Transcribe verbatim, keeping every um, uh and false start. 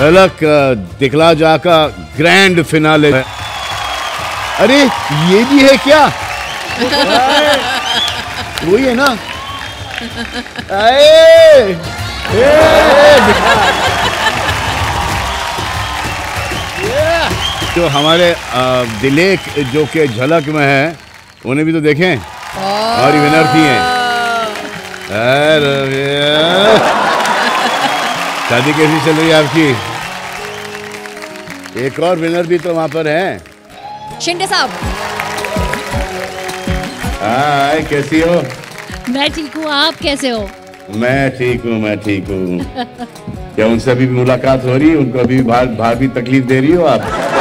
झलक दिखला जा का ग्रैंड फिनाले है। अरे ये भी है क्या? वही है ना। आए, ए, तो हमारे दिलेक जो के झलक में है उन्हें भी तो देखें, और विनर थी हैं। शादी कैसी चल रही है आपकी? एक और विनर भी तो वहां पर है, शिंदे साहब। हाय, कैसी हो? मैं ठीक हूँ, आप कैसे हो? मैं ठीक हूँ, मैं ठीक हूँ। क्या उनसे भी मुलाकात हो रही है? उनको अभी भाभी तकलीफ दे रही हो आप?